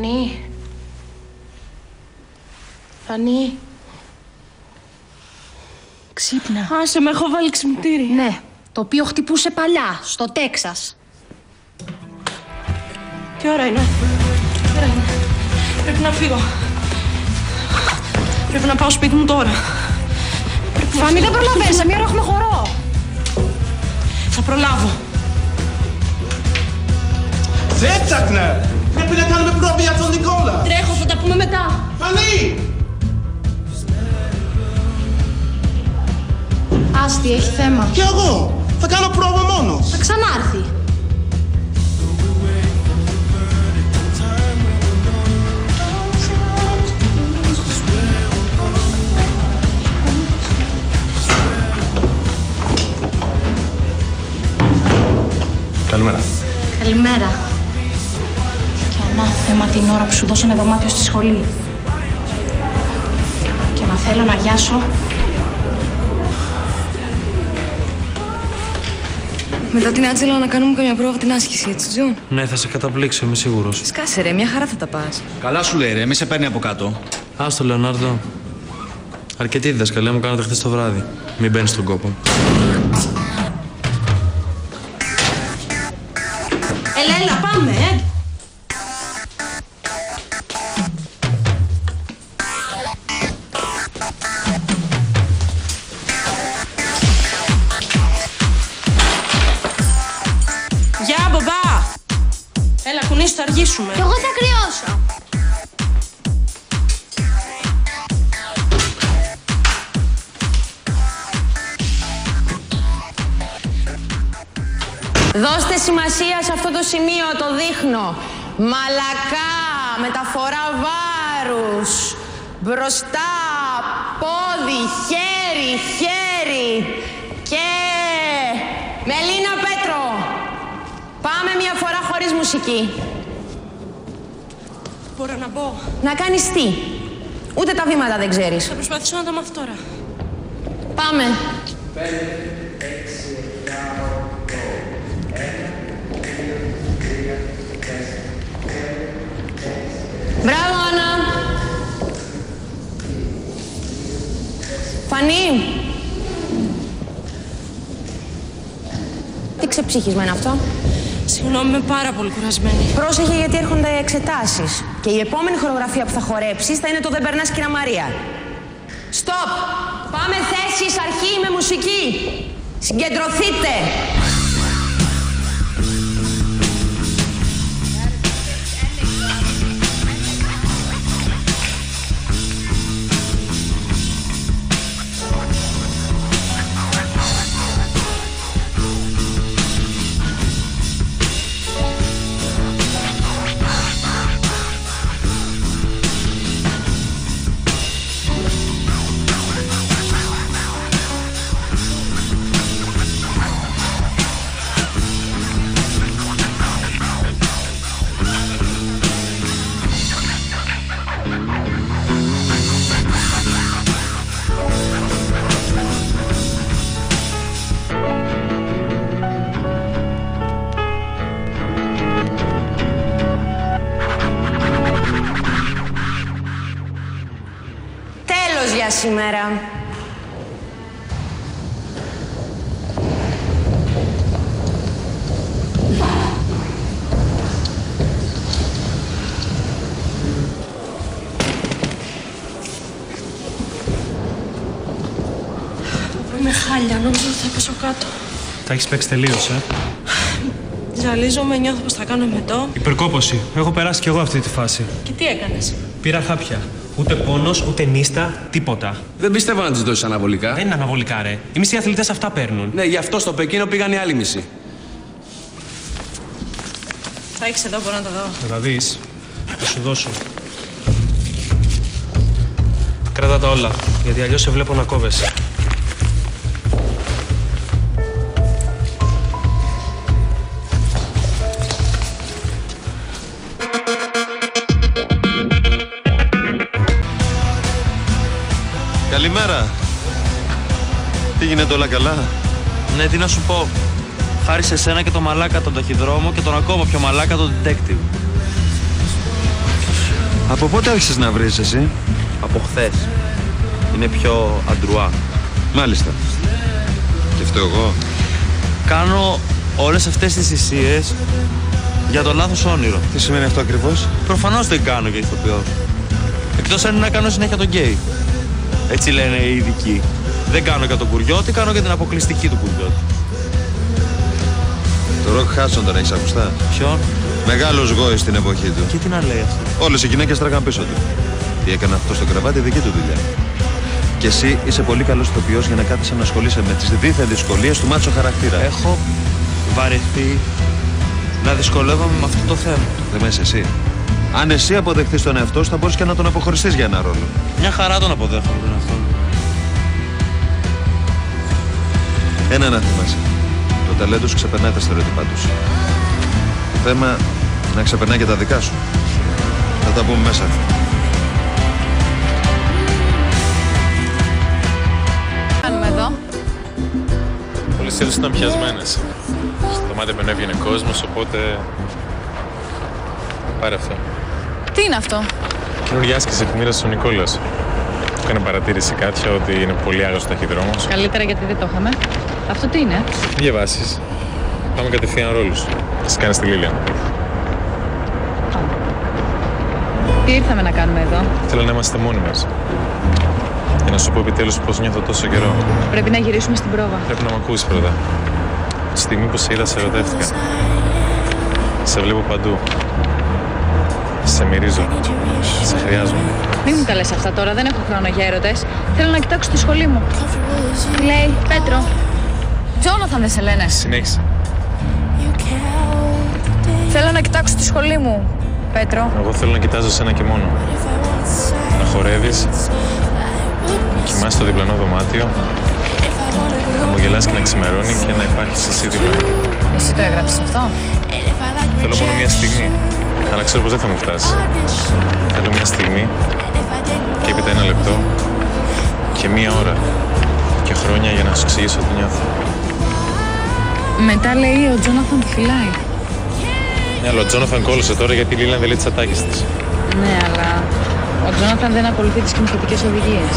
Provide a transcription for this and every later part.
Φανή. Φανή. Ξύπνα. Άσε με, έχω βάλει ξυπνητήρι. Ναι, το οποίο χτυπούσε παλιά, στο Τέξας. Τι ώρα είναι? Πρέπει να φύγω. Πρέπει να πάω σπίτι μου τώρα. Φανή, δεν προλαβαίνεις, σε μια ώρα έχουμε χορό. Θα προλάβω. Έψαχνε! Πρέπει να κάνουμε πρόβη για τον Νικόλα. Τρέχω, θα τα πούμε μετά. Φανή! Άστη, έχει θέμα. Και εγώ. Θα κάνω πρόβα μόνος. Θα ξανάρθει. Καλημέρα. Καλημέρα. Και ανάθεμα την ώρα που σου δώσανε δωμάτιο στη σχολή. Και να θέλω να γιάσω. Μετά την Άτζελα να κάνουμε καμιά πρόβα την άσκηση, έτσι, Τζον? Ναι, θα σε καταπλήξω, είμαι σίγουρος. Σκάσε ρε, μια χαρά θα τα πας. Καλά σου λέει ρε, μη σε παίρνει από κάτω. Άστο, Λεονάρντο. Αρκετή διδασκαλία μου κάνατε χθες το βράδυ. Μην μπαίνεις στον κόπο. Έλα, πάμε, ε! Γεια, μπαμπά! Έλα, κουνήσου, θα αργήσουμε. Κι εγώ θα κρυώσω. Δώστε σημασία σε αυτό το σημείο, το δείχνω. Μαλακά, μεταφορά βάρους. Μπροστά, πόδι, χέρι, χέρι. Και... Μελίνα Πέτρο. Πάμε μια φορά χωρίς μουσική. Μπορώ να μπω? Να κάνεις τι? Ούτε τα βήματα δεν ξέρεις. Θα προσπαθήσω να τα μάθω τώρα. Πάμε. 5, 6, 7, 8, 9, 10, 11, 12, 13, 14, 15. Μπράβο, Άνα. Φανή. Τι ξεψυχισμένο αυτό. Συγγνώμη, είμαι πάρα πολύ κουρασμένη. Πρόσεχε γιατί έρχονται εξετάσεις. Και η επόμενη χορογραφία που θα χορέψεις θα είναι το «Δεν περνάς, κυρία Μαρία». Στοπ! Πάμε θέσεις, αρχή με μουσική. Συγκεντρωθείτε. Σήμερα. Είμαι χάλια, νομίζω ότι θα πέσω κάτω. Τα έχεις παίξει τελείως, ε. Ζαλίζομαι, νιώθω πως θα κάνω μετό. Υπερκόπωση. Έχω περάσει κι εγώ αυτή τη φάση. Και τι έκανες? Πήρα χάπια. Ούτε πόνος, ούτε νύστα, τίποτα. Δεν πίστευα να τις δώσεις αναβολικά. Δεν είναι αναβολικά, ρε. Οι μισοί αθλητές αυτά παίρνουν. Ναι, γι' αυτό στο Πεκίνο πήγαν οι άλλοι μισοί. Θα έχεις εδώ, μπορώ να τα δω. Θα τα δεις. Θα σου δώσω. Κράτα τα όλα, γιατί αλλιώς σε βλέπω να κόβεσαι. Καλημέρα. Τι γίνεται, όλα καλά? Ναι, τι να σου πω. Χάρη σε σένα και το μαλάκα τον ταχυδρόμο και τον ακόμα πιο μαλάκα τον detective. Από πότε άρχισες να βρεις εσύ? Από χθες. Είναι πιο αντρουά. Μάλιστα. Και αυτό εγώ. Κάνω όλες αυτές τις θυσίες για το λάθος όνειρο. Τι σημαίνει αυτό ακριβώς? Προφανώς δεν κάνω για ηθοποιός. Εκτός αν είναι να κάνω συνέχεια τον γκέι. Έτσι λένε οι ειδικοί. Δεν κάνω για τον Κουριώτη, κάνω για την αποκλειστική του Κουριώτη. Το Ροκ Χάντσον τον έχεις ακουστά? Ποιον? Μεγάλος γόης στην εποχή του. Και τι να λέει αυτό? Όλες οι γυναίκες τράγαν πίσω του. Τι έκανε αυτό στο κρεβάτι, δική του δουλειά. Και εσύ είσαι πολύ καλός ηθοποιός για να κάθεσαι να ασχολείσαι με τις δίθεν δυσκολίες του μάτσο χαρακτήρα. Έχω βαρεθεί να δυσκολεύομαι με αυτό το θέμα. Δεν μες εσύ. Αν εσύ αποδεχτείς τον εαυτό σου, θα μπορείς και να τον αποχωριστείς για ένα ρόλο. Μια χαρά τον αποδέχομαι τον εαυτό μου. Ένα να θυμάσαι. Το ταλέντο σου ξεπερνάει τα στερεότυπά τους. Το θέμα να ξεπερνάει και τα δικά σου. Θα τα πούμε μέσα. Τι κάνουμε εδώ? Πολλές σέλους ήταν πιασμένες. Στο δωμάτιο δεν έβγαινε κόσμος, οπότε... Πάρε αυτό. Τι είναι αυτό? Καινούργια άσκηση που μοίρασε ο Νικόλας. Έκανε παρατήρηση κάποια ότι είναι πολύ άγνωστο ταχυδρόμος. Καλύτερα γιατί δεν το είχαμε. Αυτό τι είναι? Διαβάσεις. Πάμε κατευθείαν ρόλους. Θα σε κάνεις τη Λίλια. Τι ήρθαμε να κάνουμε εδώ? Θέλω να είμαστε μόνοι μας. Για να σου πω επιτέλους πώς νιώθω τόσο καιρό. Πρέπει να γυρίσουμε στην πρόβα. Πρέπει να μ' ακούσεις πρώτα. Τη στιγμή που σε είδα, σε ερωτεύτηκα. Σε βλέπω παντού. Σε μυρίζω. Σε χρειάζομαι. Μην μου τα λες αυτά τώρα, δεν έχω χρόνο για έρωτες. Θέλω να κοιτάξω τη σχολή μου. Τι λέει? Πέτρο. Τζόναθαν δεν σε λένε? Συνέχισε. Θέλω να κοιτάξω τη σχολή μου, Πέτρο. Εγώ θέλω να κοιτάζω σένα και μόνο. Να χορεύεις. Να κοιμάσαι στο διπλανό δωμάτιο. Να μου γελάς και να ξημερώνει και να υπάρχεις εσύ δίπλα. Εσύ το έγραψες αυτό? Θέλω μόνο μια στιγμή. Αλλά ξέρω πως δεν θα μου φτάσει. Θέλω μια στιγμή και έπειτα ένα λεπτό και μία ώρα και χρόνια για να σου εξηγήσω τι νιώθω. Μετά λέει ο Τζόναθαν τη φυλάει. Ναι, αλλά ο Τζόναθαν κόλλωσε τώρα γιατί η Λίλα δεν λέει τις ατάκες της. Ναι, αλλά ο Τζόναθαν δεν ακολουθεί τις κοιμηθητικές οδηγίες.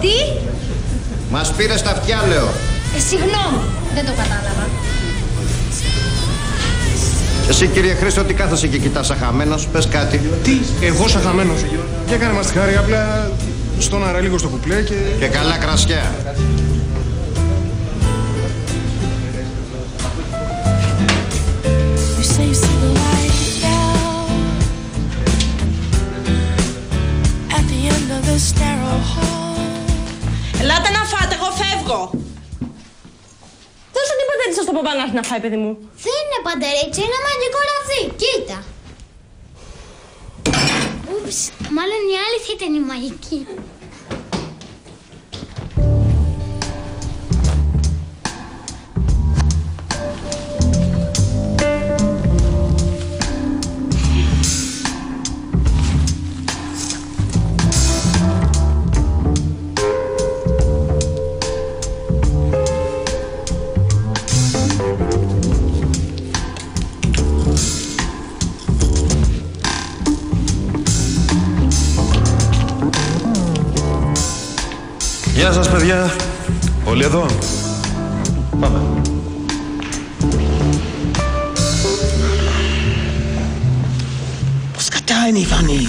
Τι? Μας πήρες τα αυτιά, λέω. Συγγνώμη, δεν το κατάλαβα. Εσύ, κύριε Χρήστη, ότι κάθεσαι και κοιτάς αχαμένος, πες κάτι. Τι, εγώ αχαμένος? Και κάνε μας τη χάρη, απλά στόναρα λίγο στο κουπλέ και... Και καλά κρασιά. Ελάτε να φάτε, εγώ φεύγω. Τόσο την πατέρι σας το παπά να έρθει να φάει, παιδί μου. Δεν είναι πατερίτσι, είναι μαγικό ραβδί, κοίτα. Ούψ, μάλλον η άλλη θα ήταν η μαγική. Γεια σας, παιδιά. Όλοι εδώ. Πάμε. Πώς κατά είναι η Φανή?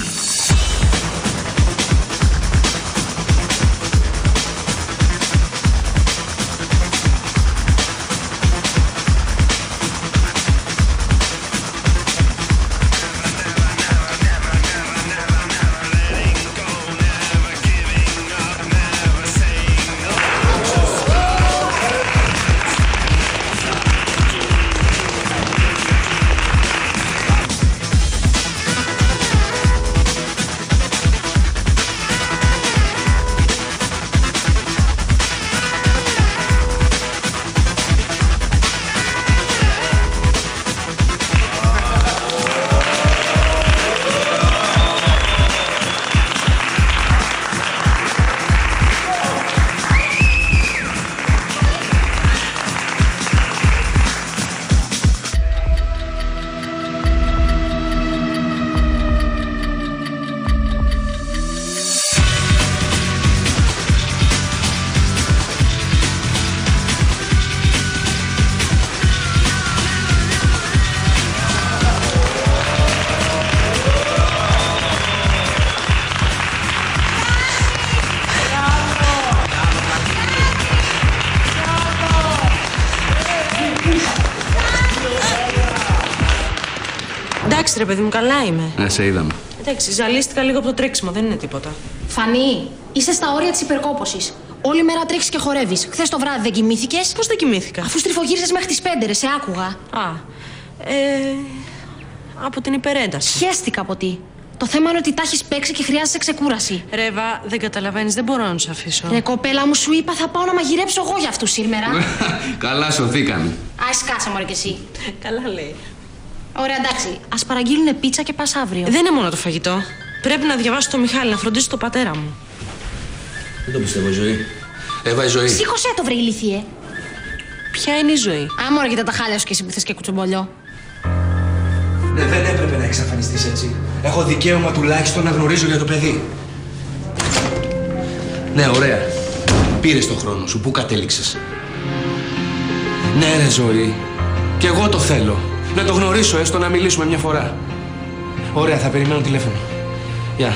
ρε παιδί μου, καλά είμαι. Ναι, σε είδαμε. Εντάξει, ζαλίστηκα λίγο από το τρέξιμο, δεν είναι τίποτα. Φανή, είσαι στα όρια της υπερκόπωσης. Όλη μέρα τρέχεις και χορεύεις. Χθες το βράδυ δεν κοιμήθηκες. Πώς δεν κοιμήθηκα? Αφού στριφογύρισες μέχρι τις 5, ρε, σε άκουγα. Από την υπερένταση. Χαίστηκα από τι. Το θέμα είναι ότι τα έχεις παίξει και χρειάζεσαι ξεκούραση. Ρεβα, δεν καταλαβαίνεις, δεν μπορώ να τους αφήσω. Ρε κοπέλα μου, σου είπα θα πάω να μαγειρέψω εγώ για αυτούς σήμερα. Καλά, σωθήκανε. Α, σκάσε μωρέ κι εσύ. Καλά λέει. Ωραία, εντάξει. Ας παραγγείλουνε πίτσα και πας αύριο. Δεν είναι μόνο το φαγητό. Πρέπει να διαβάσω το Μιχάλη, να φροντίσω τον πατέρα μου. Δεν το πιστεύω, Ζωή. Ρεβα, η Ζωή. Σήκωσέ το, βρε ηλίθιε. Ποια είναι η Ζωή? Άμορα και τα χάλια σου κι εσύ που θες και κουτσομπολιό. Δεν έπρεπε να εξαφανιστείς έτσι. Έχω δικαίωμα τουλάχιστον να γνωρίζω για το παιδί. Ναι, ωραία. Πήρες τον χρόνο σου. Πού κατέληξες? Ναι, ρε Ζωή. Κι εγώ το θέλω. Να το γνωρίσω, έστω να μιλήσουμε μια φορά. Ωραία, θα περιμένω τηλέφωνο. Γεια.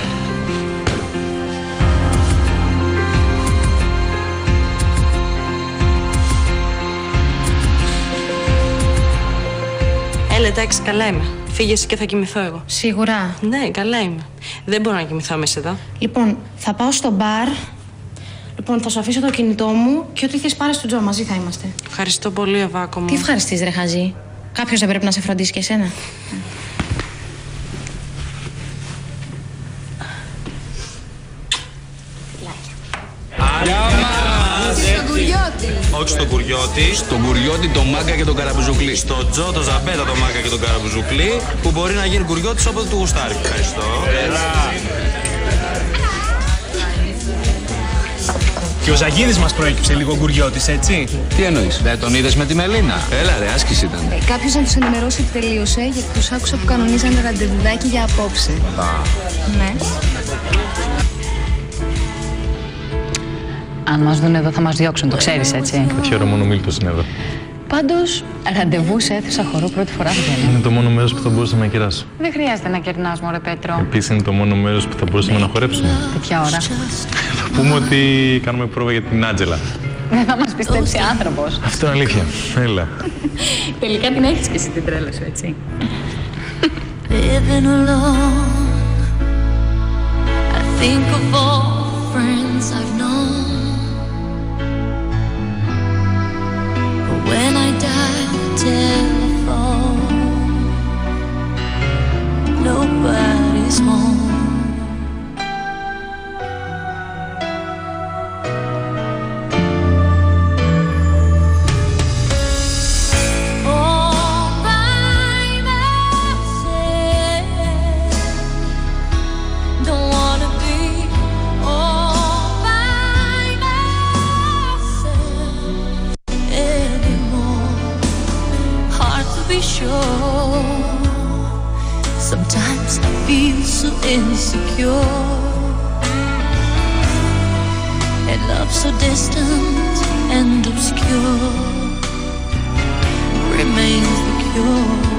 Έλα, εντάξει, καλά είμαι. Φύγεσαι και θα κοιμηθώ εγώ. Σίγουρα. Ναι, καλά είμαι. Δεν μπορώ να κοιμηθώ μέσα εδώ. Λοιπόν, θα πάω στο μπαρ. Λοιπόν, θα σου αφήσω το κινητό μου και ό,τι θες πάρεις του Τζο. Μαζί θα είμαστε. Ευχαριστώ πολύ, Ευάκο μου. Τι ευχαριστείς, ρε χαζή? Κάποιος δεν πρέπει να σε φροντίσει και εσένα. Όχι στον Κουριώτη. Στον Κουριώτη, τον μάγκα και τον καραμπουζουκλή. Στον Τζο, τον Ζαμπέτα, τον μάγκα και τον καραμπουζουκλή. Που μπορεί να γίνει Κουριώτης όποτε του γουστάρει. Ευχαριστώ. Έλα. Και ο Ζαγίδης μας προέκυψε λίγο Κουριώτης, έτσι. Τι εννοείς? Δεν τον είδες με τη Μελίνα? Έλα ρε, άσκηση ήταν. Κάποιος να τους ενημερώσει ότι τελείωσε, γιατί τους άκουσα που κανονίζανε ραντεβουδάκι για απόψε. Ναι. Αν μας δουν εδώ θα μας διώξουν, το ξέρεις έτσι. Τέτοια ώρα μόνο μίλητος είναι εδώ. Πάντως, ραντεβού σε αίθουσα χορού πρώτη φορά βγαίνει. Είναι το μόνο μέρος που θα μπορούσαμε να κεράσω. Δεν χρειάζεται να κερνάς, μωρέ Πέτρο. Επίσης είναι το μόνο μέρος που θα μπορούσαμε να χορέψουμε. Τέτοια ώρα. Θα πούμε ότι κάνουμε πρόβα για την Άντζελα. Δεν θα μας πιστέψει άνθρωπος. Αυτό είναι αλήθεια. Έλα. Τελικά την έχεις και εσύ την τρέλα σου, έτσι. When I die, telephone. Nobody's home. All by myself. Don't wanna be all by myself. Be sure. Sometimes I feel so insecure, and love so distant and obscure remains the cure.